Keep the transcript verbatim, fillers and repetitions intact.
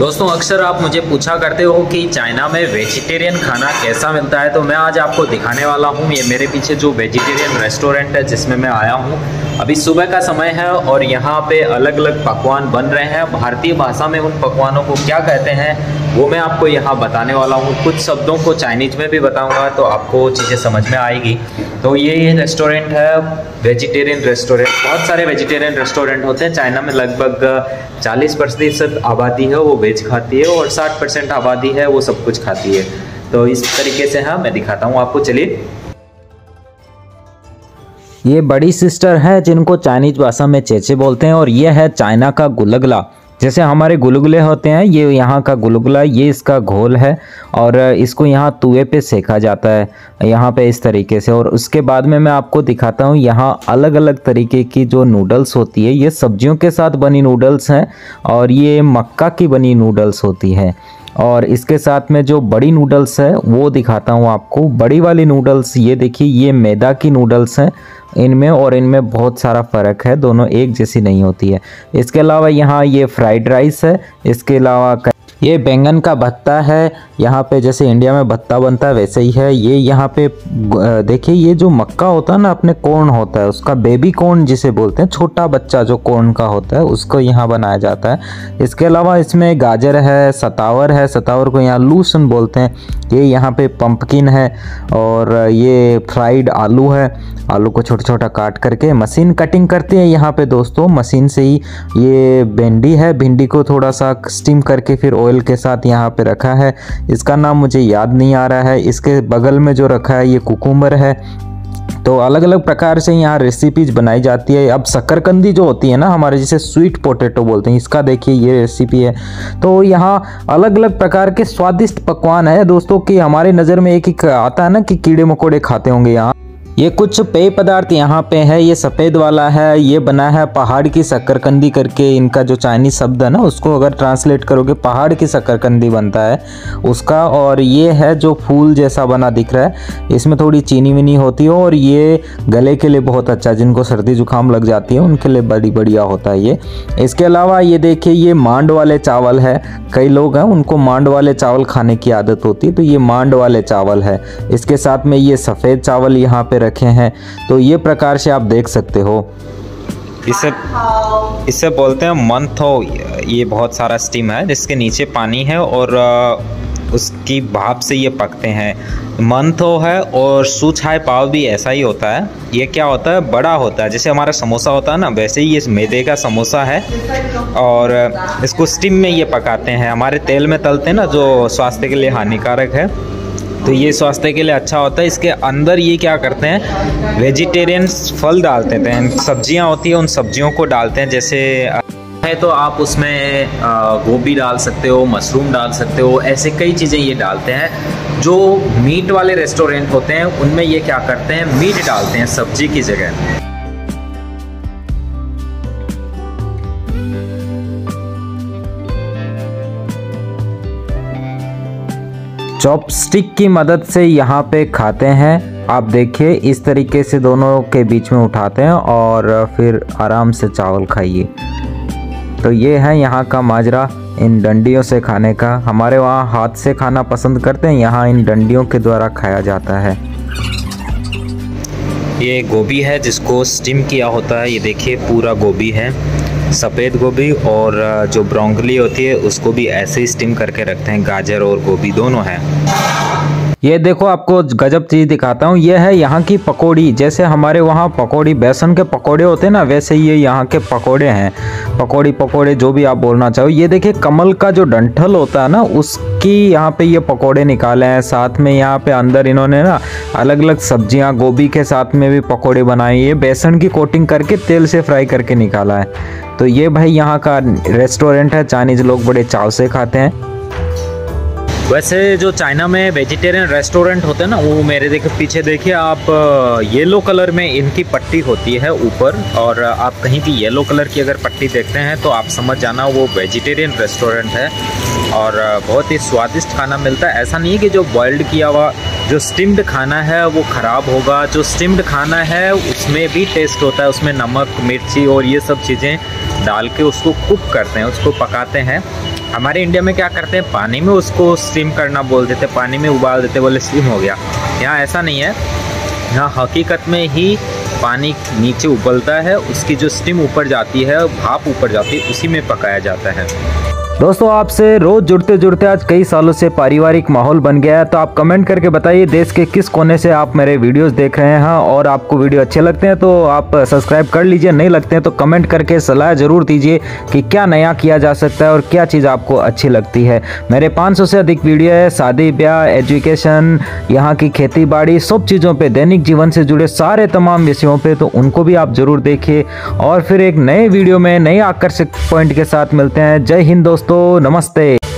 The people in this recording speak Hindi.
दोस्तों अक्सर आप मुझे पूछा करते हो कि चाइना में वेजिटेरियन खाना कैसा मिलता है, तो मैं आज आपको दिखाने वाला हूँ। ये मेरे पीछे जो वेजिटेरियन रेस्टोरेंट है जिसमें मैं आया हूँ, अभी सुबह का समय है और यहाँ पे अलग अलग पकवान बन रहे हैं। भारतीय भाषा में उन पकवानों को क्या कहते हैं वो मैं आपको यहाँ बताने वाला हूँ। कुछ शब्दों को चाइनीज में भी बताऊँगा तो आपको चीज़ें समझ में आएगी। तो ये ये रेस्टोरेंट है, वेजिटेरियन रेस्टोरेंट। बहुत सारे वेजिटेरियन रेस्टोरेंट होते हैं चाइना में। लगभग चालीस प्रतिशत आबादी है वो वेज खाती है और साठ परसेंट आबादी है वो सब कुछ खाती है। तो इस तरीके से हाँ मैं दिखाता हूँ आपको। चलिए, ये बड़ी सिस्टर है जिनको चाइनीज भाषा में चेचे बोलते हैं, और ये है चाइना का गुलगुला। जैसे हमारे गुलगुले होते हैं, ये यहाँ का गुलगुला, ये इसका घोल है और इसको यहाँ तुए पे सेका जाता है यहाँ पे इस तरीके से। और उसके बाद में मैं आपको दिखाता हूँ यहाँ अलग अलग तरीके की जो नूडल्स होती है। ये सब्जियों के साथ बनी नूडल्स हैं और ये मक्का की बनी नूडल्स होती है। और इसके साथ में जो बड़ी नूडल्स है वो दिखाता हूँ आपको। बड़ी वाली नूडल्स ये देखिए, ये मैदा की नूडल्स हैं। इनमें और इनमें बहुत सारा फ़र्क है, दोनों एक जैसी नहीं होती है। इसके अलावा यहाँ ये फ्राइड राइस है। इसके अलावा ये बैंगन का भत्ता है। यहाँ पे जैसे इंडिया में भत्ता बनता है वैसे ही है ये। यहाँ पे देखिए, ये जो मक्का होता है ना, अपने कॉर्न होता है, उसका बेबी कॉर्न जिसे बोलते हैं, छोटा बच्चा जो कॉर्न का होता है, उसको यहाँ बनाया जाता है। इसके अलावा इसमें गाजर है, सतावर है, सतावर को यहाँ लूसन बोलते हैं। ये यहाँ पे पम्पकिन है और ये फ्राइड आलू है। आलू को छोटा छोटा काट करके मशीन कटिंग करती है यहाँ पे दोस्तों, मशीन से ही। ये भिंडी है, भिंडी को थोड़ा सा स्टीम करके फिर ऑयल के साथ यहाँ पे रखा है। इसका नाम मुझे याद नहीं आ रहा है। इसके बगल में जो रखा है ये कुकुम्बर है। तो अलग अलग प्रकार से यहाँ रेसिपीज बनाई जाती है। अब शक्करकंदी जो होती है ना हमारे, जिसे स्वीट पोटैटो बोलते हैं, इसका देखिए ये रेसिपी है। तो यहाँ अलग अलग प्रकार के स्वादिष्ट पकवान है दोस्तों, कि हमारी नज़र में एक एक आता है ना कि कीड़े मकोड़े खाते होंगे यहाँ। ये कुछ पेय पदार्थ यहाँ पे है। ये सफ़ेद वाला है, ये बना है पहाड़ की शक्करकंदी करके। इनका जो चाइनीज शब्द है ना, उसको अगर ट्रांसलेट करोगे पहाड़ की शक्करकंदी बनता है उसका। और ये है जो फूल जैसा बना दिख रहा है, इसमें थोड़ी चीनी विनी होती है। और ये गले के लिए बहुत अच्छा, जिनको सर्दी जुकाम लग जाती है उनके लिए बड़ी बढ़िया होता है ये। इसके अलावा ये देखिए, ये मांड वाले चावल है। कई लोग हैं उनको मांड वाले चावल खाने की आदत होती है, तो ये मांड वाले चावल है। इसके साथ में ये सफ़ेद चावल यहाँ पर रखे हैं। तो ये प्रकार से आप देख सकते हो। इसे इसे बोलते हैं मंथो। ये बहुत सारा स्टीम है जिसके नीचे पानी है और उसकी भाप से ये पकते हैं। मंथो है। और सूछाई पाव भी ऐसा ही होता है। ये क्या होता है, बड़ा होता है, जैसे हमारा समोसा होता है ना, वैसे ही ये मैदे का समोसा है। और इसको स्टीम में ये पकाते हैं, हमारे तेल में तलते हैं ना, जो स्वास्थ्य के लिए हानिकारक है। तो ये स्वास्थ्य के लिए अच्छा होता है। इसके अंदर ये क्या करते हैं, वेजिटेरियन फल डालते हैं, सब्जियां होती हैं उन सब्जियों को डालते हैं। जैसे है तो आप उसमें गोभी डाल सकते हो, मशरूम डाल सकते हो, ऐसे कई चीज़ें ये डालते हैं। जो मीट वाले रेस्टोरेंट होते हैं उनमें ये क्या करते हैं, मीट डालते हैं सब्जी की जगह। चॉपस्टिक की मदद से यहाँ पे खाते हैं। आप देखिए इस तरीके से दोनों के बीच में उठाते हैं और फिर आराम से चावल खाइए। तो ये है यहाँ का माजरा, इन डंडियों से खाने का। हमारे वहाँ हाथ से खाना पसंद करते हैं, यहाँ इन डंडियों के द्वारा खाया जाता है। ये गोभी है जिसको स्टीम किया होता है। ये देखिए पूरा गोभी है, सफ़ेद गोभी। और जो ब्रोंकली होती है उसको भी ऐसे ही स्टीम करके रखते हैं। गाजर और गोभी दोनों हैं। ये देखो आपको गजब चीज़ दिखाता हूँ। ये है यहाँ की पकौड़ी। जैसे हमारे वहाँ पकौड़ी, बेसन के पकौड़े होते हैं ना, वैसे ये यहाँ के पकौड़े हैं। पकौड़ी पकौड़े जो भी आप बोलना चाहो। ये देखिए कमल का जो डंठल होता है ना, उसकी यहाँ पे ये पकौड़े निकाले हैं। साथ में यहाँ पे अंदर इन्होंने ना अलग अलग सब्जियाँ, गोभी के साथ में भी पकौड़े बनाए। ये बेसन की कोटिंग करके तेल से फ्राई करके निकाला है। तो ये भाई यहाँ का रेस्टोरेंट है। चाइनीज़ लोग बड़े चाव से खाते हैं। वैसे जो चाइना में वेजिटेरियन रेस्टोरेंट होते हैं ना, वो मेरे देखे पीछे देखिए आप, येलो कलर में इनकी पट्टी होती है ऊपर। और आप कहीं भी येलो कलर की अगर पट्टी देखते हैं तो आप समझ जाना वो वेजिटेरियन रेस्टोरेंट है। और बहुत ही स्वादिष्ट खाना मिलता है। ऐसा नहीं है कि जो बॉइल्ड किया हुआ, जो स्टीम्ड खाना है वो ख़राब होगा। जो स्टीम्ड खाना है उसमें भी टेस्ट होता है। उसमें नमक, मिर्ची और ये सब चीज़ें डाल के उसको कुक करते हैं, उसको पकाते हैं। हमारे इंडिया में क्या करते हैं, पानी में उसको स्टीम करना बोल देते, पानी में उबाल देते, बोले स्टीम हो गया। यहाँ ऐसा नहीं है, यहाँ हकीकत में ही पानी नीचे उबलता है, उसकी जो स्टीम ऊपर जाती है, भाप ऊपर जाती है, उसी में पकाया जाता है। दोस्तों आपसे रोज जुड़ते जुड़ते आज कई सालों से पारिवारिक माहौल बन गया है, तो आप कमेंट करके बताइए देश के किस कोने से आप मेरे वीडियोस देख रहे हैं और आपको वीडियो अच्छे लगते हैं तो आप सब्सक्राइब कर लीजिए, नहीं लगते हैं तो कमेंट करके सलाह ज़रूर दीजिए कि क्या नया किया जा सकता है और क्या चीज़ आपको अच्छी लगती है। मेरे पाँच सौ से अधिक वीडियो है, शादी ब्याह, एजुकेशन, यहाँ की खेती बाड़ी, सब चीज़ों पर, दैनिक जीवन से जुड़े सारे तमाम विषयों पर, तो उनको भी आप ज़रूर देखिए। और फिर एक नए वीडियो में नए आकर्षक पॉइंट के साथ मिलते हैं। जय हिंद दोस्तों, नमस्ते।